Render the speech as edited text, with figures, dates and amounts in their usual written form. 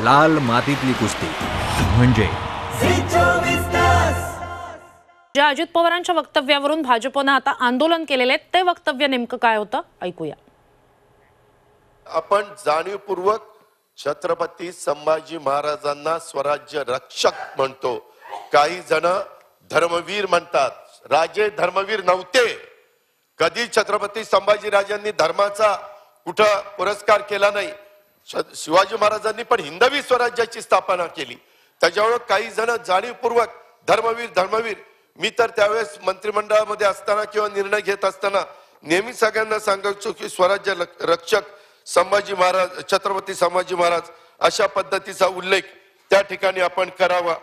लाल मातीतली कुस्ती म्हणजे। ज्या अजित पवारांच्या वक्तव्यावरून भाजपने आता आंदोलन केलेले ते वक्तव्य नेमके काय होतं ऐकूया। आपण जाणीवपूर्वक छत्रपती संभाजी महाराजांना स्वराज्य रक्षक म्हणतो, काही जण धर्मवीर म्हणतात, राजे धर्मवीर नव्हते। कधी छत्रपती संभाजीराजांनी धर्माचा कुठे पुरस्कार केला नाही। शिवाजी महाराजांनी पण हिंदवी स्वराज्याची स्थापना केली, त्याच्यावर काही जण जाणीवपूर्वक धर्मवीर धर्मवीर। मी तर त्यावेळेस मंत्रिमंडळामध्ये असताना किंवा निर्णय घेत असताना नेहमी सगळ्यांना सांगायचो की स्वराज्य रक्षक संभाजी महाराज, छत्रपती संभाजी महाराज अशा पद्धतीचा उल्लेख त्या ठिकाणी आपण करावा।